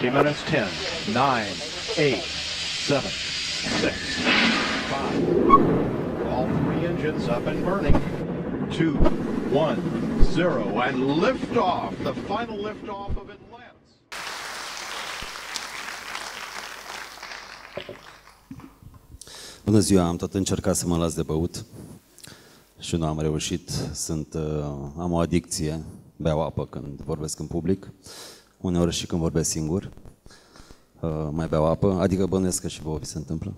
T-minus 10, 9, 8, 7, 6, 5. All three engines up and burning. 2, 1, 0, and lift off. The final lift off of Atlantis. Bună ziua, am tot încercat să mă las de băut și nu am reușit. Am o adicție, beau apă când vorbesc în public, uneori și când vorbesc singur, mai beau apă, adică bănesc că și vouă vi se întâmplă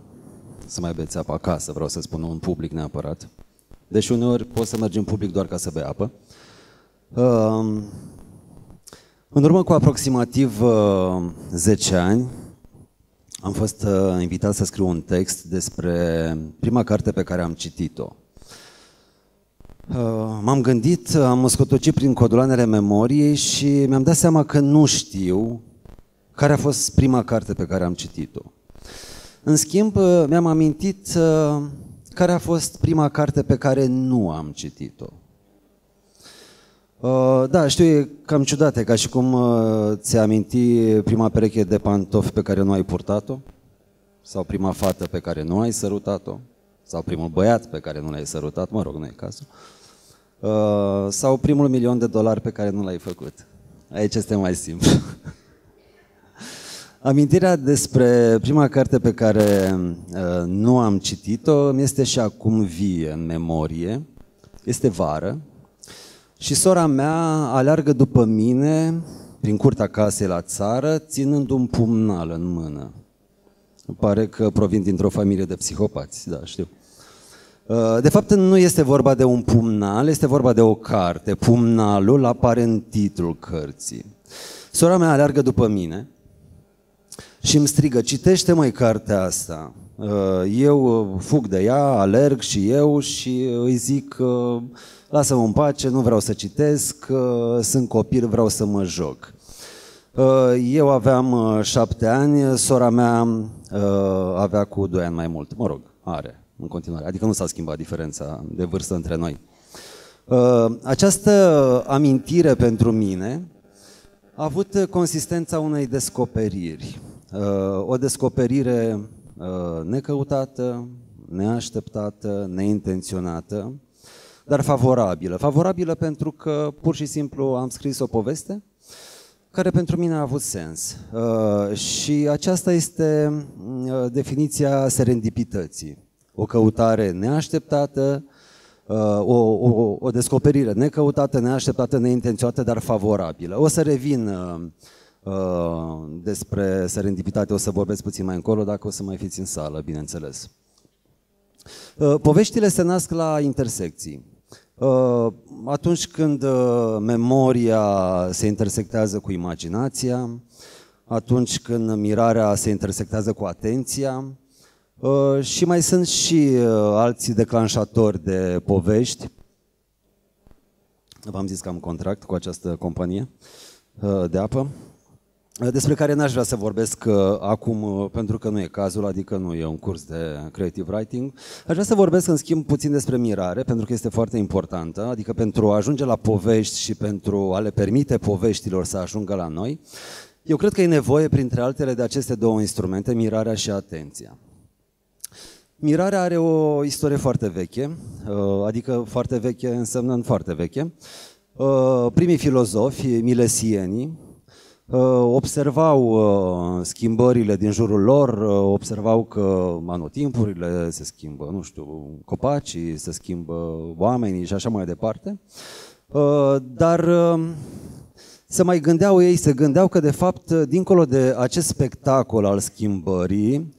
să mai beți apă acasă, vreau să spun, nu în public neapărat, deși uneori poți să mergi în public doar ca să bei apă. În urmă cu aproximativ 10 ani, am fost invitat să scriu un text despre prima carte pe care am citit-o. M-am gândit, am scotocit prin codulanele memoriei și mi-am dat seama că nu știu care a fost prima carte pe care am citit-o. În schimb, mi-am amintit care a fost prima carte pe care nu am citit-o. Da, știu, e cam ciudată, ca și cum ți-ai aminti prima pereche de pantofi pe care nu ai purtat-o, sau prima fată pe care nu ai sărutat-o, sau primul băiat pe care nu l-ai sărutat, mă rog, nu e cazul, sau primul $1.000.000 pe care nu l-ai făcut. Aici este mai simplu. Amintirea despre prima carte pe care nu am citit-o este și acum vie în memorie. Este vară. Și sora mea aleargă după mine, prin curtea casei la țară, ținând un pumnal în mână. Îmi pare că provin dintr-o familie de psihopați, da, știu. De fapt, nu este vorba de un pumnal, este vorba de o carte. Pumnalul apare în titlul cărții. Sora mea aleargă după mine și îmi strigă, citește măi cartea asta. Eu fug de ea, alerg și eu și îi zic, lasă-mă în pace, nu vreau să citesc, sunt copil, vreau să mă joc. Eu aveam 7 ani, sora mea avea cu 2 ani mai mult, mă rog, are în continuare, adică nu s-a schimbat diferența de vârstă între noi. Această amintire pentru mine a avut consistența unei descoperiri, o descoperire necăutată, neașteptată, neintenționată, dar favorabilă. Favorabilă pentru că pur și simplu am scris o poveste care pentru mine a avut sens. Și aceasta este definiția serendipității. O căutare neașteptată, o descoperire necăutată, neașteptată, neintenționată, dar favorabilă. O să revin despre serendipitate, o să vorbesc puțin mai încolo, dacă o să mai fiți în sală, bineînțeles. Poveștile se nasc la intersecții. Atunci când memoria se intersectează cu imaginația, atunci când mirarea se intersectează cu atenția, și mai sunt și alții declanșatori de povești. V-am zis că am contract cu această companie de apă, despre care n-aș vrea să vorbesc acum pentru că nu e cazul, adică nu e un curs de creative writing. Aș vrea să vorbesc în schimb puțin despre mirare, pentru că este foarte importantă, adică pentru a ajunge la povești și pentru a le permite poveștilor să ajungă la noi. Eu cred că e nevoie, printre altele, de aceste două instrumente, mirarea și atenția. Mirarea are o istorie foarte veche, adică foarte veche însemnând foarte veche. Primii filozofi, milesienii, observau schimbările din jurul lor, observau că anotimpurile se schimbă, nu știu, copacii se schimbă, oamenii și așa mai departe, dar se mai gândeau ei, se gândeau că de fapt, dincolo de acest spectacol al schimbării,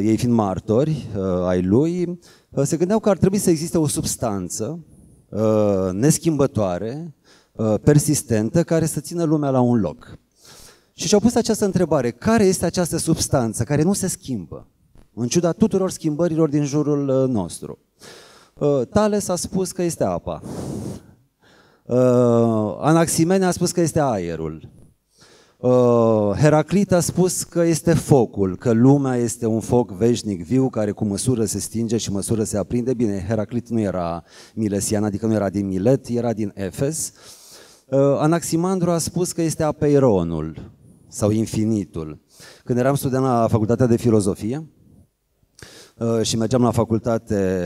ei fiind martori ai lui, se gândeau că ar trebui să existe o substanță neschimbătoare, persistentă, care să țină lumea la un loc. Și și-au pus această întrebare, care este această substanță care nu se schimbă, în ciuda tuturor schimbărilor din jurul nostru? Tales a spus că este apa. Anaximene a spus că este aerul. Heraclit a spus că este focul, că lumea este un foc veșnic viu care cu măsură se stinge și măsură se aprinde. Bine, Heraclit nu era milesian, adică nu era din Milet, era din Efes. Anaximandru a spus că este apeironul sau infinitul. Când eram student la facultatea de filozofie și mergeam la facultate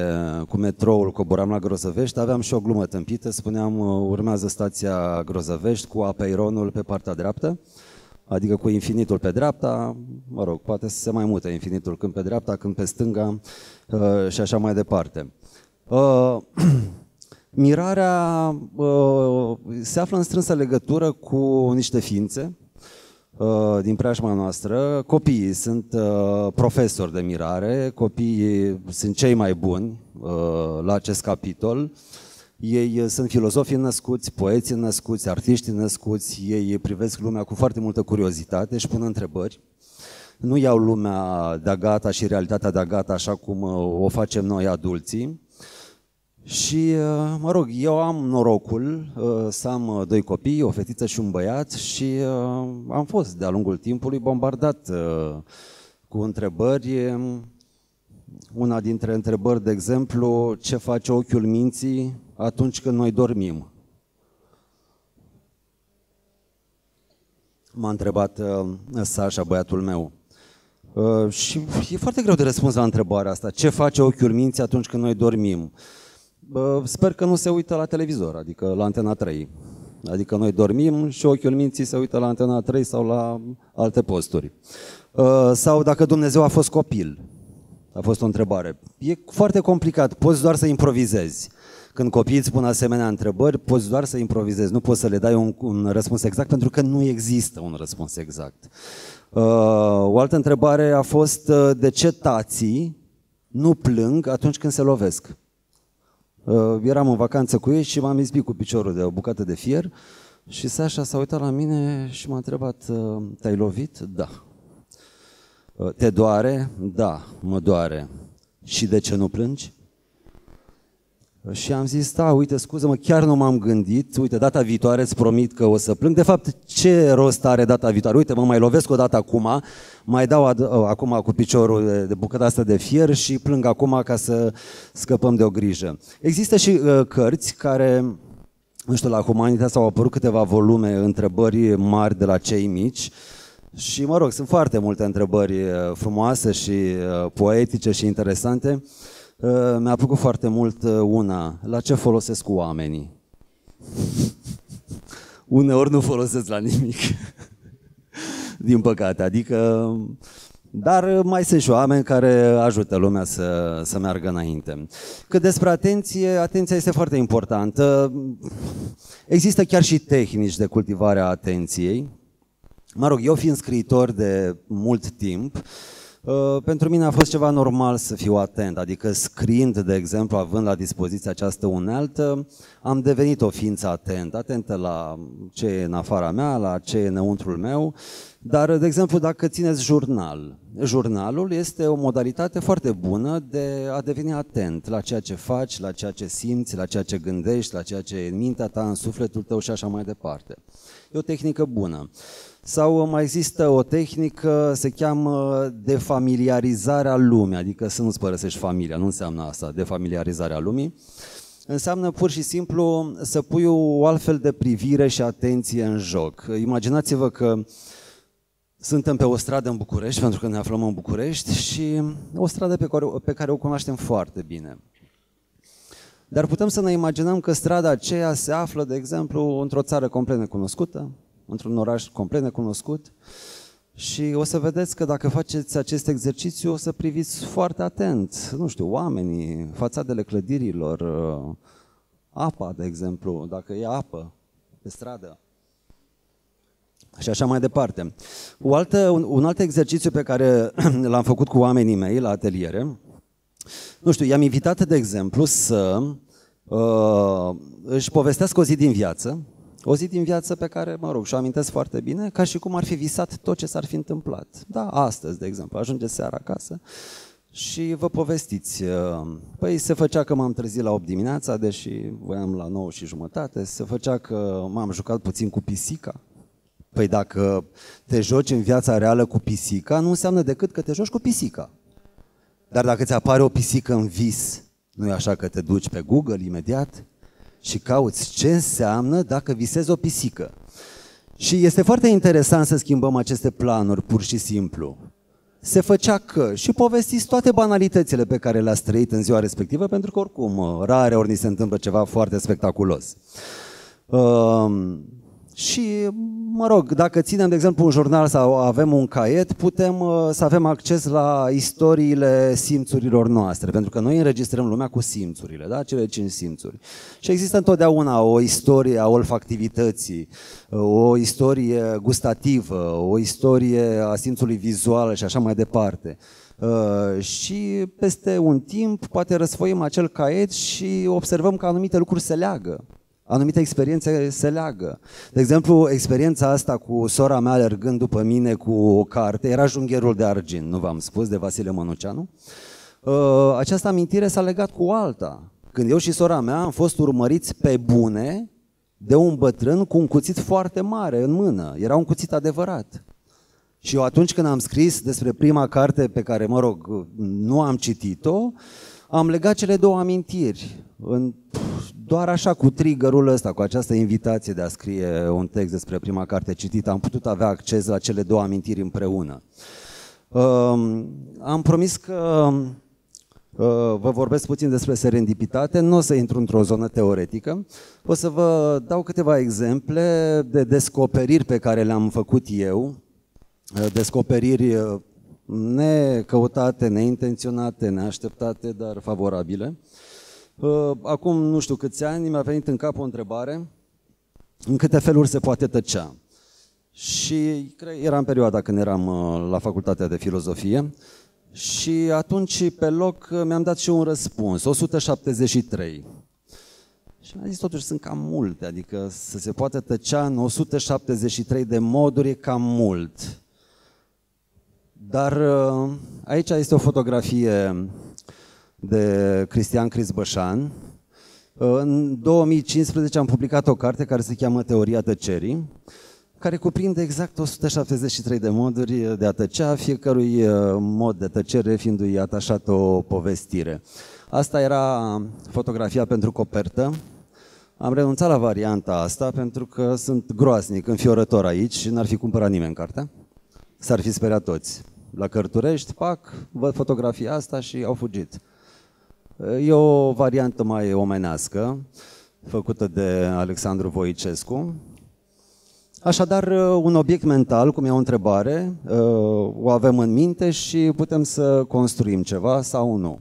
cu metroul, coboram la Grozăvești, aveam și o glumă tâmpită, spuneam urmează stația Grozăvești cu apeironul pe partea dreaptă, adică cu infinitul pe dreapta, mă rog, poate să se mai mută infinitul când pe dreapta, când pe stânga și așa mai departe. Mirarea se află în strânsă legătură cu niște ființe din preajma noastră. Copiii sunt profesori de mirare, copiii sunt cei mai buni la acest capitol. Ei sunt filozofii născuți, poeții născuți, artiștii născuți, ei privesc lumea cu foarte multă curiozitate, își pun întrebări. Nu iau lumea de-a gata și realitatea de-a gata așa cum o facem noi adulții. Și, mă rog, eu am norocul să am doi copii, o fetiță și un băiat și am fost de-a lungul timpului bombardat cu întrebări. Una dintre întrebări, de exemplu, ce face ochiul minții atunci când noi dormim? M-a întrebat Sașa, băiatul meu. Și e foarte greu de răspuns la întrebarea asta. Ce face ochiul minții atunci când noi dormim? Sper că nu se uită la televizor, adică la Antena 3. Adică noi dormim și ochiul minții se uită la Antena 3 sau la alte posturi. Sau dacă Dumnezeu a fost copil. A fost o întrebare. E foarte complicat, poți doar să improvizezi. Când copiii îți pun asemenea întrebări, poți doar să improvizezi, nu poți să le dai un răspuns exact, pentru că nu există un răspuns exact. O altă întrebare a fost de ce tații nu plâng atunci când se lovesc. Eram în vacanță cu ei și m-am izbit cu piciorul de o bucată de fier și Sașa s-a uitat la mine și m-a întrebat, te-ai lovit? Da. Te doare? Da, mă doare. Și de ce nu plângi? Și am zis, da, uite, scuză-mă, chiar nu m-am gândit, uite, data viitoare îți promit că o să plâng. De fapt, ce rost are data viitoare? Uite, mă mai lovesc o dată acum, mai dau acum cu piciorul de bucata asta de fier și plâng acum ca să scăpăm de o grijă. Există și cărți care, nu știu, la Humanitatea au apărut câteva volume, întrebări mari de la cei mici. Și mă rog, sunt foarte multe întrebări frumoase și poetice și interesante. Mi-a plăcut foarte mult una. La ce folosesc oamenii? Uneori nu folosesc la nimic. Din păcate. Adică... Dar mai sunt și oameni care ajută lumea să meargă înainte. Cât despre atenție, atenția este foarte importantă. Există chiar și tehnici de cultivare a atenției. Mă rog, eu fiind scriitor de mult timp, pentru mine a fost ceva normal să fiu atent, adică scriind, de exemplu, având la dispoziție această unealtă, am devenit o ființă atentă la ce e în afara mea, la ce e înăuntrul meu, dar, de exemplu, dacă țineți jurnal, jurnalul este o modalitate foarte bună de a deveni atent la ceea ce faci, la ceea ce simți, la ceea ce gândești, la ceea ce e în mintea ta, în sufletul tău și așa mai departe. E o tehnică bună. Sau mai există o tehnică, se cheamă defamiliarizarea lumii, adică să nu-ți părăsești familia, nu înseamnă asta, defamiliarizarea lumii. Înseamnă pur și simplu să pui o altfel de privire și atenție în joc. Imaginați-vă că suntem pe o stradă în București, pentru că ne aflăm în București, și o stradă pe care o cunoaștem foarte bine. Dar putem să ne imaginăm că strada aceea se află, de exemplu, într-o țară complet necunoscută, într-un oraș complet necunoscut, și o să vedeți că dacă faceți acest exercițiu o să priviți foarte atent, nu știu, oamenii, fațadele clădirilor, apa, de exemplu, dacă e apă pe stradă și așa mai departe. Un alt exercițiu pe care l-am făcut cu oamenii mei la ateliere, nu știu, i-am invitat, de exemplu, să își povestească o zi din viață, o zi din viață pe care, mă rog, și-o amintesc foarte bine, ca și cum ar fi visat tot ce s-ar fi întâmplat. Da, astăzi, de exemplu, ajungeți seara acasă și vă povestiți. Păi se făcea că m-am trezit la 8 dimineața, deși voiam la 9:30, se făcea că m-am jucat puțin cu pisica. Păi dacă te joci în viața reală cu pisica, nu înseamnă decât că te joci cu pisica. Dar dacă ți apare o pisică în vis, nu e așa că te duci pe Google imediat și cauți ce înseamnă dacă visezi o pisică. Și este foarte interesant să schimbăm aceste planuri, pur și simplu. Se făcea că și povestiți toate banalitățile pe care le-ați trăit în ziua respectivă, pentru că oricum, rare ori ni se întâmplă ceva foarte spectaculos. Și, mă rog, dacă ținem, de exemplu, un jurnal sau avem un caiet, putem să avem acces la istoriile simțurilor noastre, pentru că noi înregistrăm lumea cu simțurile, da? Cele 5 simțuri. Și există întotdeauna o istorie a olfactivității, o istorie gustativă, o istorie a simțului vizual și așa mai departe. Și peste un timp poate răsfoim acel caiet și observăm că anumite lucruri se leagă. Anumite experiențe se leagă. De exemplu, experiența asta cu sora mea alergând după mine cu o carte, era Jungherul de argint, nu v-am spus, de Vasile Mănuceanu. Această amintire s-a legat cu alta. Când eu și sora mea am fost urmăriți pe bune de un bătrân cu un cuțit foarte mare în mână. Era un cuțit adevărat. Și eu atunci când am scris despre prima carte pe care, mă rog, nu am citit-o, am legat cele două amintiri. Doar așa, cu triggerul ăsta, cu această invitație de a scrie un text despre prima carte citită, am putut avea acces la cele două amintiri împreună. Am promis că vă vorbesc puțin despre serendipitate, nu o să intru într-o zonă teoretică, o să vă dau câteva exemple de descoperiri pe care le-am făcut eu, descoperiri necăutate, neintenționate, neașteptate, dar favorabile. Acum nu știu câți ani mi-a venit în cap o întrebare: în câte feluri se poate tăcea? Și era în perioada când eram la facultatea de filozofie și atunci pe loc mi-am dat și un răspuns, 173. Și mi-a zis totuși sunt cam multe, adică să se poate tăcea în 173 de moduri e cam mult. Dar aici este o fotografie de Cristian Crisbășan. În 2015 am publicat o carte care se cheamă Teoria tăcerii, care cuprinde exact 173 de moduri de a tăcea, fiecărui mod de tăcere fiindu-i atașată o povestire. Asta era fotografia pentru copertă. Am renunțat la varianta asta pentru că sunt groasnic, înfiorător aici și n-ar fi cumpărat nimeni cartea. S-ar fi speriat toți. La Cărturești, pac, văd fotografia asta și au fugit. E o variantă mai omenească, făcută de Alexandru Voicescu. Așadar, un obiect mental, cum e o întrebare, o avem în minte și putem să construim ceva sau nu.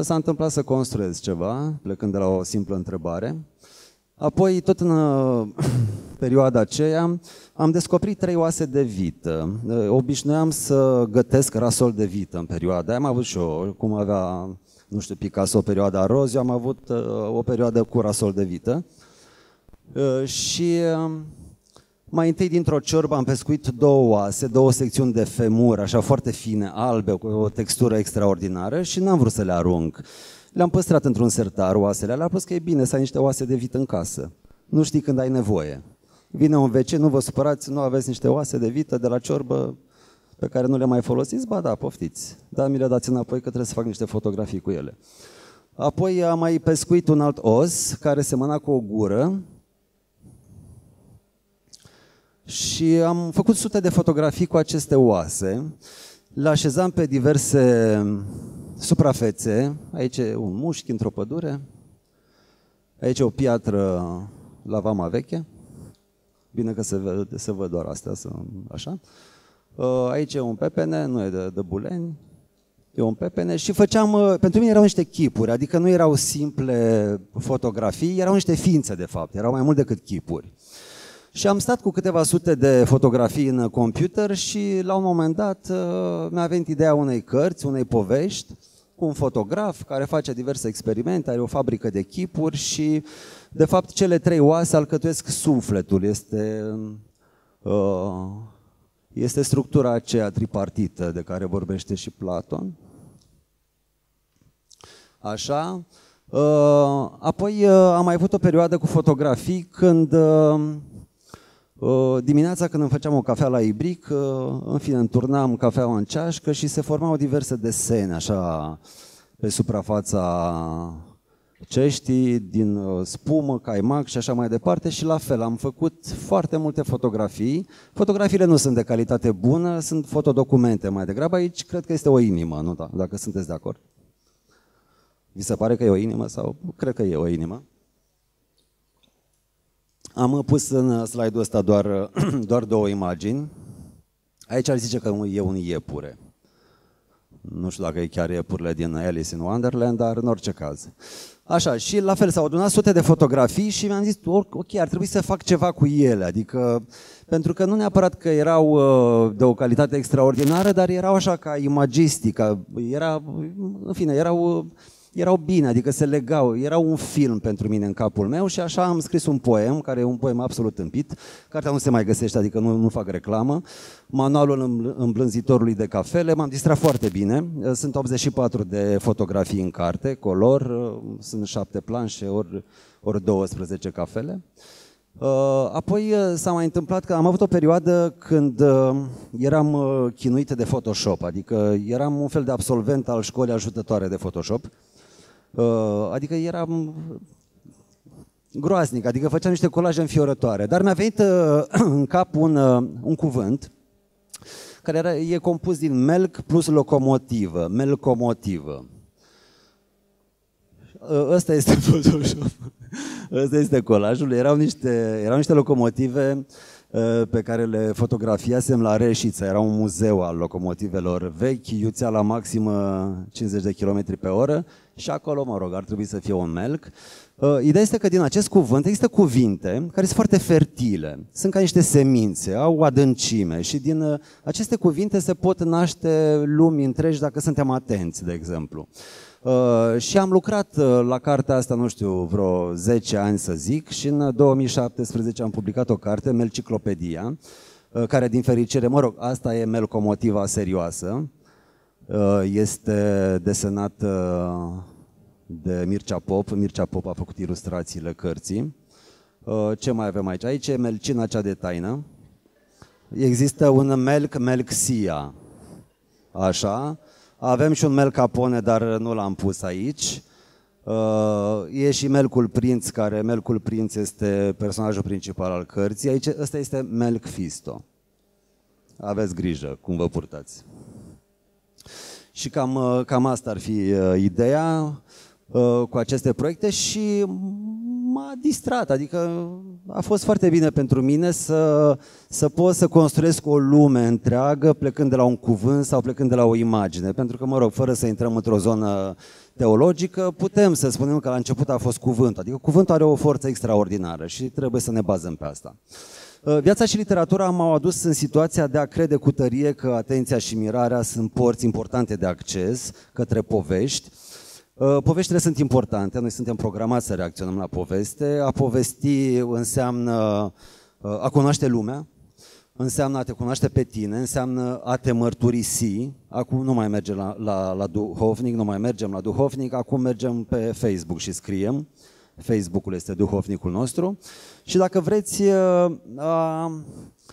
S-a întâmplat să construiesc ceva, plecând de la o simplă întrebare. Apoi, tot în perioada aceea, am descoperit 3 oase de vită. Obișnuiam să gătesc rasol de vită în perioada. Am avut și eu, cum avea, nu știu, Picasso, perioada roz, eu am avut o perioadă cu rasol de vită. Și mai întâi dintr-o ciorbă am pescuit 2 oase, 2 secțiuni de femur, așa foarte fine, albe, cu o textură extraordinară și n-am vrut să le arunc. Le-am păstrat într-un sertar oasele alea, plus că e bine să ai niște oase de vită în casă. Nu știi când ai nevoie. Vine un vecin, nu vă supărați, nu aveți niște oase de vită de la ciorbă pe care nu le mai folosiți? Ba da, poftiți. Dar mi le dați înapoi că trebuie să fac niște fotografii cu ele. Apoi am mai pescuit un alt os care semăna cu o gură și am făcut sute de fotografii cu aceste oase. Le așezam pe diverse suprafețe. Aici e un mușchi într-o pădure. Aici e o piatră la Vama Veche. Bine că se văd doar astea, așa. Aici e un pepene, nu e de buleni, e un pepene și făceam, pentru mine erau niște chipuri, adică nu erau simple fotografii, erau niște ființe de fapt, erau mai mult decât chipuri. Și am stat cu câteva sute de fotografii în computer și la un moment dat mi-a venit ideea unei cărți, unei povești, cu un fotograf care face diverse experimente, are o fabrică de chipuri și de fapt cele 3 oase alcătuiesc sufletul, este structura aceea tripartită de care vorbește și Platon. Așa. Apoi am mai avut o perioadă cu fotografii când dimineața când îmi făceam o cafea la ibric, în fine, înturnam cafeaua în ceașcă și se formau diverse desene așa pe suprafața ceștii din spumă, caimac și așa mai departe și la fel, am făcut foarte multe fotografii. Fotografiile nu sunt de calitate bună, sunt fotodocumente mai degrabă. Aici cred că este o inimă, nu da, dacă sunteți de acord. Vi se pare că e o inimă sau cred că e o inimă? Am pus în slide-ul ăsta doar două imagini. Aici ar zice că e un iepure. Nu știu dacă e chiar iepurile din Alice in Wonderland, dar în orice caz. Așa, și la fel s-au adunat sute de fotografii și mi-am zis, ok, ar trebui să fac ceva cu ele, adică, pentru că nu neapărat că erau de o calitate extraordinară, dar erau așa ca imagistică, erau bine, adică se legau, era un film pentru mine în capul meu și așa am scris un poem, care e un poem absolut tâmpit, cartea nu se mai găsește, adică nu fac reclamă, manualul îmblânzitorului de cafele, m-am distrat foarte bine, sunt 84 de fotografii în carte, color, sunt 7 planșe ori 12 cafele. Apoi s-a mai întâmplat că am avut o perioadă când eram chinuit de Photoshop, adică eram un fel de absolvent al școlii ajutătoare de Photoshop. Adică eram groaznic, adică făceam niște colaje înfiorătoare, dar mi-a venit în cap un cuvânt care e compus din melc plus locomotivă, melcomotivă. Ăsta este Photoshop, ăsta este colajul, erau niște locomotive pe care le fotografiasem la Reșița, era un muzeu al locomotivelor vechi, iuțea la maximă 50 de km pe oră și acolo, mă rog, ar trebui să fie un melc. Ideea este că din acest cuvânt există cuvinte care sunt foarte fertile, sunt ca niște semințe, au adâncime și din aceste cuvinte se pot naște lumi întregi dacă suntem atenți, de exemplu. Și am lucrat la cartea asta, nu știu, vreo 10 ani să zic și în 2017 am publicat o carte, Melciclopedia, care din fericire, mă rog, asta e melcomotiva serioasă, este desenată de Mircea Pop, Mircea Pop a făcut ilustrațiile cărții. Ce mai avem aici? Aici e melcina cea de taină, există un melc, Melxia, așa. Avem și un Mel Capone, dar nu l-am pus aici. E și Melcul Prinț, care Melcul Prinț este personajul principal al cărții. Aici, ăsta este Melc Fisto. Aveți grijă cum vă purtați. Și cam asta ar fi ideea cu aceste proiecte și m-a distrat, adică a fost foarte bine pentru mine să pot să construiesc o lume întreagă plecând de la un cuvânt sau plecând de la o imagine, pentru că, mă rog, fără să intrăm într-o zonă teologică, putem să spunem că la început a fost cuvântul, adică cuvântul are o forță extraordinară și trebuie să ne bazăm pe asta. Viața și literatura m-au adus în situația de a crede cu tărie că atenția și mirarea sunt porți importante de acces către povești. Poveștile sunt importante, noi suntem programați să reacționăm la poveste. A povesti înseamnă a cunoaște lumea, înseamnă a te cunoaște pe tine, înseamnă a te mărturisi. Acum nu mai mergem la duhovnic, nu mai mergem la duhovnic, acum mergem pe Facebook și scriem. Facebook-ul este duhovnicul nostru. Și dacă vreți,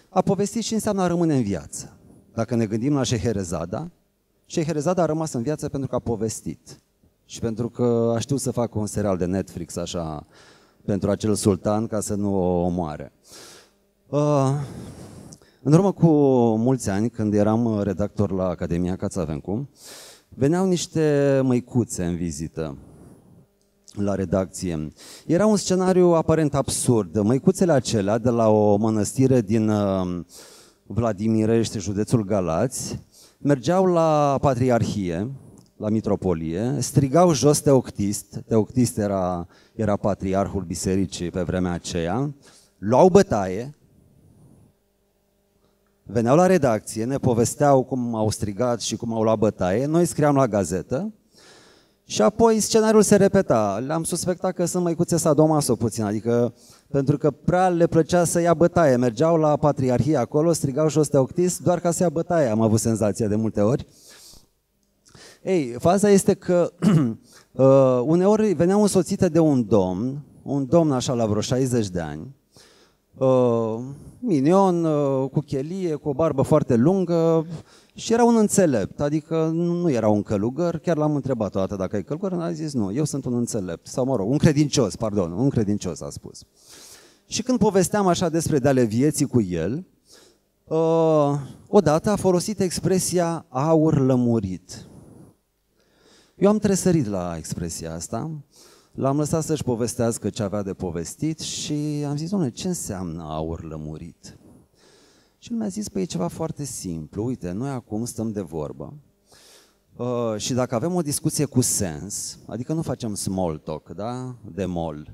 a povesti și înseamnă a rămâne în viață. Dacă ne gândim la Sheherezada, Sheherezada a rămas în viață pentru că a povestit. Și pentru că a știut să facă un serial de Netflix așa pentru acel sultan ca să nu o omoare. În urmă cu mulți ani, când eram redactor la Academia Cațavem, veneau niște măicuțe în vizită la redacție. Era un scenariu aparent absurd. Măicuțele acelea de la o mănăstire din Vladimirești, județul Galați, mergeau la Patriarhie, la mitropolie, strigau jos Teoctist, Teoctist era patriarhul bisericii pe vremea aceea, luau bătaie, veneau la redacție, ne povesteau cum au strigat și cum au luat bătaie, noi scriam la gazetă și apoi scenariul se repeta. Le-am suspectat că sunt măicuțe sadomaso puțin, adică pentru că prea le plăcea să ia bătaie, mergeau la Patriarhie acolo, strigau jos Teoctist doar ca să ia bătaie, am avut senzația de multe ori. Ei, faza este că uneori veneau însoțite de un domn așa la vreo 60 de ani, minion, cu chelie, cu o barbă foarte lungă și era un înțelept, adică nu era un călugăr, chiar l-am întrebat o dată dacă e călugăr, a zis nu, eu sunt un înțelept, sau mă rog, un credincios, pardon, un credincios a spus. Și când povesteam așa despre de ale vieții cu el, odată a folosit expresia aur lămurit. Eu am tresărit la expresia asta, l-am lăsat să-și povestească ce avea de povestit și am zis, dom'le, ce înseamnă aur lămurit? Și el mi-a zis, păi e ceva foarte simplu, uite, noi acum stăm de vorbă și dacă avem o discuție cu sens, adică nu facem small talk, da, de mol,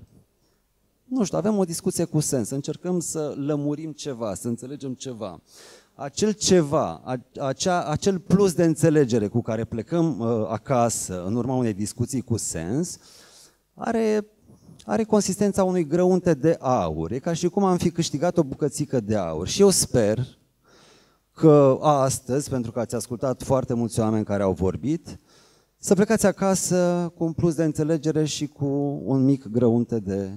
nu știu, avem o discuție cu sens, încercăm să lămurim ceva, să înțelegem ceva. Acel ceva, acel plus de înțelegere cu care plecăm acasă în urma unei discuții cu sens, are consistența unui grăunte de aur. E ca și cum am fi câștigat o bucățică de aur. Și eu sper că astăzi, pentru că ați ascultat foarte mulți oameni care au vorbit, să plecați acasă cu un plus de înțelegere și cu un mic grăunte de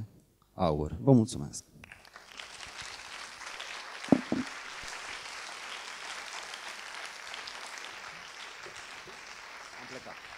aur. Vă mulțumesc! Am plecat.